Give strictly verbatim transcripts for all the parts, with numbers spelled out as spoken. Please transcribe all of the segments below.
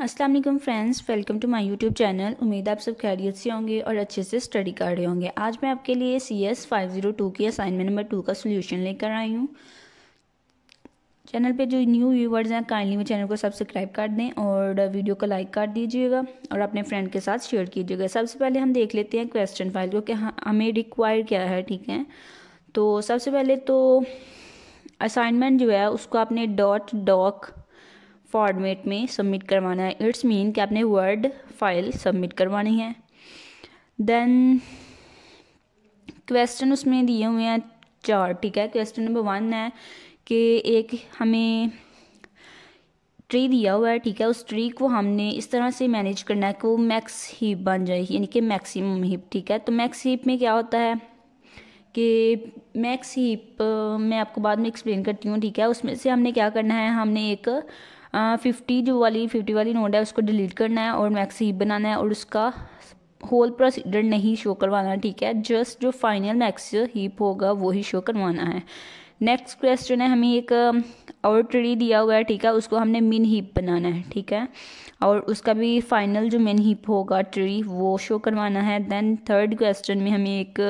अस्सलाम वालेकुम friends, welcome to my YouTube channel. उम्मीद आप सब खैरियत से होंगे और अच्छे से स्टडी कर रहे होंगे। आज मैं आपके लिए C S five zero two की असाइनमेंट नंबर टू का सोल्यूशन लेकर आई हूँ। चैनल पे जो न्यू व्यूवर्स हैं काइंडली मेरे चैनल को सब्सक्राइब कर दें और वीडियो को लाइक कर दीजिएगा और अपने फ्रेंड के साथ शेयर कीजिएगा। सबसे पहले हम देख लेते हैं क्वेश्चन फाइल को कि हमें रिक्वायर क्या है। ठीक है, तो सबसे पहले तो असाइनमेंट जो है उसको आपने डॉट डॉक फॉर्मेट में सबमिट करवाना है। इट्स मीन कि आपने वर्ड फाइल सबमिट करवानी है। देन क्वेश्चन उसमें दिए हुए हैं चार। ठीक है, क्वेश्चन नंबर वन है कि एक हमें ट्री दिया हुआ है। ठीक है, उस ट्री को हमने इस तरह से मैनेज करना है कि वो मैक्स हीप बन जाए, यानी कि मैक्सिमम हीप। ठीक है, तो मैक्स हीप में क्या होता है कि मैक्स हीप मैं आपको बाद में एक्सप्लेन करती हूँ। ठीक है, उसमें से हमने क्या करना है, हमने एक फिफ्टी uh, जो वाली फिफ्टी वाली नोड है उसको डिलीट करना है और मैक्स हीप बनाना है और उसका होल प्रोसीडर नहीं शो करवाना। ठीक है, जस्ट जो फाइनल मैक्स हीप होगा वो ही शो करवाना है। नेक्स्ट क्वेश्चन है, हमें एक और ट्री दिया हुआ है। ठीक है, उसको हमने मिन हीप बनाना है। ठीक है, और उसका भी फाइनल जो मिन हीप होगा ट्री वो शो करवाना है। देन थर्ड क्वेश्चन में हमें एक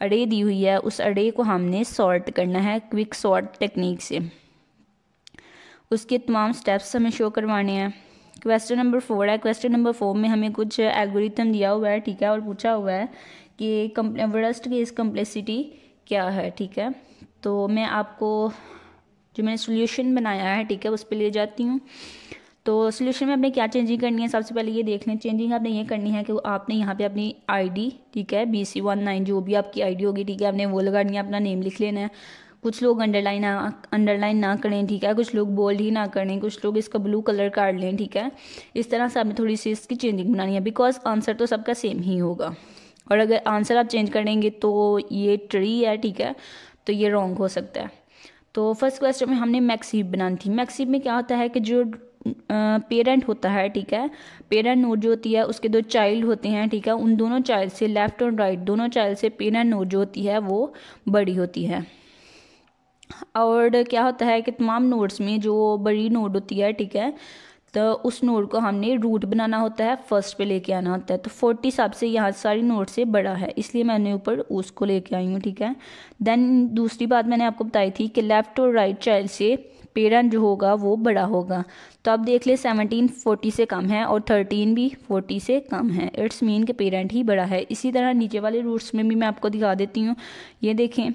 अरे दी हुई है, उस अरे को हमने सॉर्ट करना है क्विक सॉर्ट टेक्निक से। उसके तमाम स्टेप्स हमें शो करवाने हैं। क्वेश्चन नंबर फोर है, क्वेश्चन नंबर फोर में हमें कुछ एल्गोरिथम दिया हुआ है। ठीक है, और पूछा हुआ है कि वर्स्ट केस कम्प्लेक्सिटी क्या है। ठीक है, तो मैं आपको जो मैंने सोल्यूशन बनाया है, ठीक है, उस पर ले जाती हूँ। तो सोल्यूशन में आपने क्या चेंजिंग करनी है, सबसे पहले ये देख लें। चेंजिंग आपने ये करनी है कि आपने यहाँ पे अपनी आईडी, ठीक है, बी सी वन नाइन जो भी आपकी आईडी होगी, ठीक है, आपने वो लगानी है, अपना नेम लिख लेना है। कुछ लोग अंडरलाइन ना अंडरलाइन ना करें। ठीक है, कुछ लोग बोल्ड ही ना करें, कुछ लोग इसका ब्लू कलर काट लें। ठीक है, इस तरह से आपने थोड़ी सी इसकी चेंजिंग बनानी है, बिकॉज आंसर तो सबका सेम ही होगा और अगर आंसर आप चेंज करेंगे तो ये ट्री है, ठीक है, तो ये रॉन्ग हो सकता है। तो फर्स्ट क्वेश्चन में हमने मैक्स हीप बनानी थी। मैक्स हीप में क्या होता है कि जो पेरेंट होता है, ठीक है, पेरेंट नोड जो होती है उसके दो चाइल्ड होते हैं। ठीक है, उन दोनों चाइल्ड से, लेफ्ट और राइट दोनों चाइल्ड से पेरेंट नोड जो होती है वो बड़ी होती है। और क्या होता है कि तमाम नोड्स में जो बड़ी नोड होती है, ठीक है, तो उस नोड को हमने रूट बनाना होता है, फर्स्ट पे लेके आना होता है। तो फोर्टी सबसे यहाँ सारी नोड से बड़ा है, इसलिए मैंने ऊपर उसको लेके आई हूँ। ठीक है, देन दूसरी बात मैंने आपको बताई थी कि लेफ़्ट और राइट चाइल्ड से पेरेंट जो होगा वो बड़ा होगा। तो आप देख ले सेवनटीन फोर्टी से कम है और थर्टीन भी फोर्टी से कम है। इट्स मीन के पेरेंट ही बड़ा है। इसी तरह नीचे वाले रूट्स में भी मैं आपको दिखा देती हूँ। ये देखें,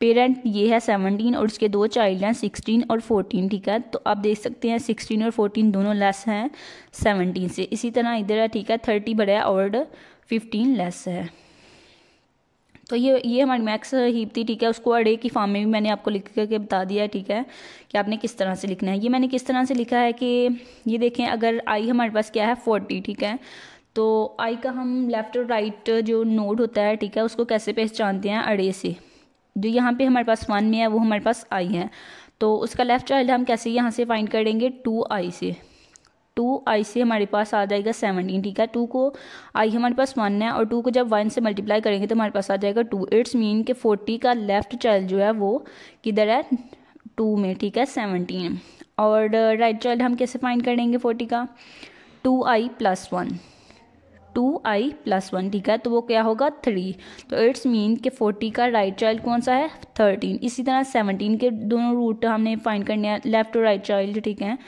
पेरेंट ये है सेवनटीन और उसके दो चाइल्ड हैं सिक्सटीन और फोर्टीन। ठीक है, तो आप देख सकते हैं सिक्सटीन और फोर्टीन दोनों लेस हैं सेवनटीन से। इसी तरह इधर है, ठीक है, थर्टी बड़ा है और फिफ्टीन लेस है। तो ये ये हमारी मैक्स हीप थी। ठीक है, उसको अरे की फॉर्म में भी मैंने आपको लिख करके बता दिया है। ठीक है, कि आपने किस तरह से लिखना है। ये मैंने किस तरह से लिखा है कि ये देखें, अगर आई हमारे पास क्या है फोर्टी, ठीक है, तो आई का हम लेफ़्ट और राइट जो नोड होता है, ठीक है, उसको कैसे पहचानते हैं, अरे से। जो यहाँ पे हमारे पास वन में है वो हमारे पास आई है, तो उसका लेफ़्ट चाइल्ड हम कैसे यहाँ से फाइंड करेंगे, टू आई से। टू आई से हमारे पास आ जाएगा सेवनटीन। ठीक है, टू को आई हमारे पास वन है और टू को जब वन से मल्टीप्लाई करेंगे तो हमारे पास आ जाएगा टू। इट्स मीन के फोर्टी का लेफ़्ट चाइल्ड जो है वो किधर है, टू में। ठीक है, सेवनटीन। और राइट चाइल्ड हम कैसे फाइंड करेंगे फोर्टी का, two I plus one, two I plus one. ठीक है, तो वो क्या होगा, थ्री। तो इट्स मीन कि फोर्टी का राइट चाइल्ड कौन सा है, थर्टीन। इसी तरह सेवनटीन के दोनों रूट हमने फाइंड करने हैं, लेफ्ट और राइट चाइल्ड। ठीक है,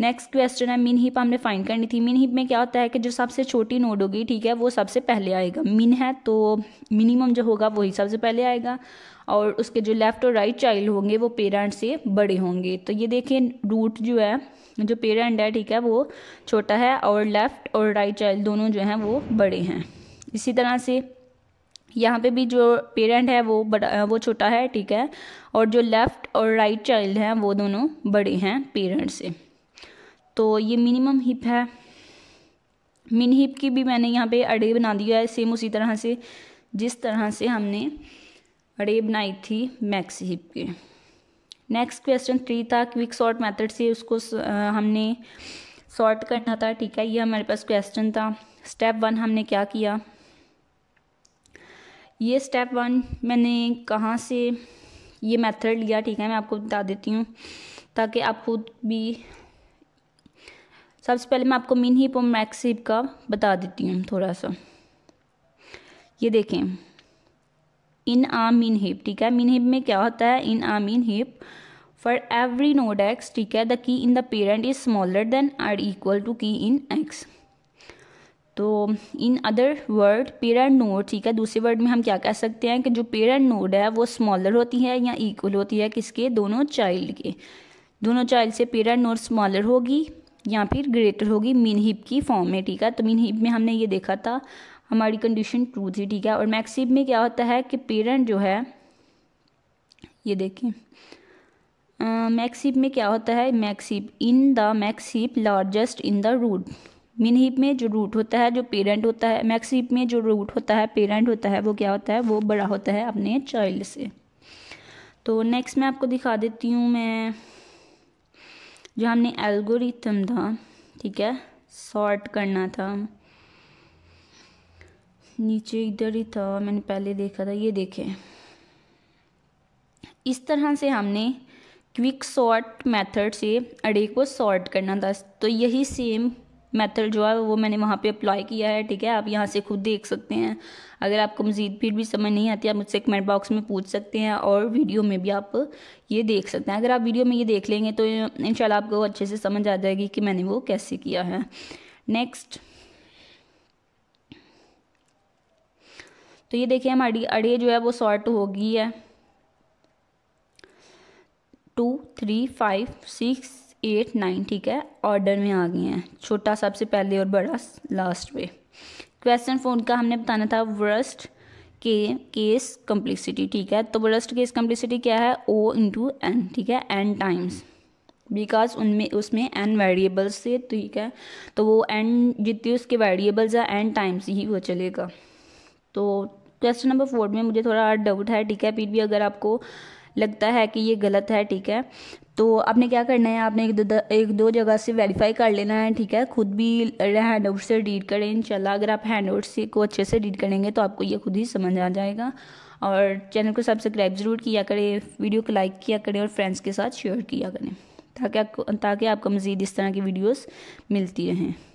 नेक्स्ट क्वेश्चन है मिन हीप हमने फाइंड करनी थी। मिन हीप में क्या होता है कि जो सबसे छोटी नोड होगी, ठीक है, वो सबसे पहले आएगा। मिन है तो मिनिमम जो होगा वही सबसे पहले आएगा और उसके जो लेफ़्ट और राइट चाइल्ड होंगे वो पेरेंट से बड़े होंगे। तो ये देखिए, रूट जो है, जो पेरेंट है, ठीक है, वो छोटा है और लेफ़्ट और राइट चाइल्ड दोनों जो हैं वो बड़े हैं। इसी तरह से यहाँ पे भी जो पेरेंट है वो बड़ा वो छोटा है, ठीक है, और जो लेफ़्ट और राइट चाइल्ड हैं वो दोनों बड़े हैं पेरेंट से। तो ये मिनिमम हीप है। मिन हीप की भी मैंने यहाँ पे अरे बना दिया है, सेम उसी तरह से जिस तरह से हमने अरे बनाई थी मैक्स हीप के। नेक्स्ट क्वेश्चन थ्री था, क्विक सॉर्ट मेथड से उसको हमने सॉर्ट करना था। ठीक है, ये हमारे पास क्वेश्चन था। स्टेप वन हमने क्या किया, ये स्टेप वन मैंने कहाँ से ये मेथड लिया, ठीक है, मैं आपको बता देती हूँ ताकि आप खुद भी सबसे पहले मैं आपको मिन हीप और मैक्स हीप का बता देती हूँ थोड़ा सा। ये देखें, इन आ मीन हीप, ठीक है। मीन हीप में क्या होता है, in uh min heap for every node x, ठीक है, the key in the parent is smaller than or equal to key in x. तो in other word parent node, ठीक है, दूसरे वर्ड में हम क्या कह सकते हैं कि जो पेरेंट नोड है वो स्मॉलर होती है या इक्वल होती है किसके, दोनों चाइल्ड के। दोनों चाइल्ड से पेरेंट नोड स्मॉलर होगी या फिर ग्रेटर होगी मीन हीप की फॉर्म में, ठीक है। तो मीन हीप में हमने ये देखा था, हमारी कंडीशन ट्रू थी, ठीक है। और मैक्स हीप में क्या होता है कि पेरेंट जो है, ये देखें, मैक्स हीप में क्या होता है, max heap in the max heap largest in the root. Min heap में जो रूट होता है, जो पेरेंट होता है, मैक्स हीप में जो रूट होता है, पेरेंट होता है, वो क्या होता है, वो बड़ा होता है अपने चाइल्ड से। तो नेक्स्ट मैं आपको दिखा देती हूँ मैं जो हमने एल्गोरिथम था, ठीक है, सॉर्ट करना था, नीचे इधर ही था, मैंने पहले देखा था। ये देखें, इस तरह से हमने क्विक सॉर्ट मेथड से अरे को सॉर्ट करना था। तो यही सेम मेथड जो है वो मैंने वहाँ पे अप्लाई किया है, ठीक है। आप यहाँ से खुद देख सकते हैं। अगर आपको मज़ीद फिर भी समझ नहीं आती, आप मुझसे कमेंट बॉक्स में पूछ सकते हैं और वीडियो में भी आप ये देख सकते हैं। अगर आप वीडियो में ये देख लेंगे तो इंशाल्लाह आपको अच्छे से समझ आ जाएगी कि मैंने वो कैसे किया है। नेक्स्ट, तो ये देखिए हमारी अरे जो है वो सॉर्ट हो गई है। Two three five six eight nine, ठीक है, ऑर्डर में आ गए हैं, छोटा सबसे पहले और बड़ा लास्ट पे। क्वेश्चन फोन का हमने बताना था वर्स्ट के केस कम्प्लेक्सिटी, ठीक है। तो वर्स्ट केस कम्प्लेक्सिटी क्या है, ओ इंटू एन, ठीक है, एन टाइम्स, बिकॉज उनमें उसमें एन वेरिएबल्स थे, ठीक है। तो वो एन जितने उसके वेरिएबल्स है एन टाइम्स ही वो चलेगा। तो क्वेश्चन नंबर फोर में मुझे थोड़ा डाउट है, ठीक है, फिर भी अगर आपको लगता है कि ये गलत है, ठीक है, तो आपने क्या करना है, आपने एक दो एक दो जगह से वेरीफाई कर लेना है, ठीक है। खुद भी हैंड आउट से रीड करें, इंशाल्लाह अगर आप हैंड आउट से को अच्छे से रीड करेंगे तो आपको ये खुद ही समझ आ जाएगा। और चैनल को सब्सक्राइब ज़रूर किया करें, वीडियो को लाइक किया करें और फ्रेंड्स के साथ शेयर किया करें ताकि आपको ताकि आपको मज़ीद इस तरह की वीडियोस मिलती रहें।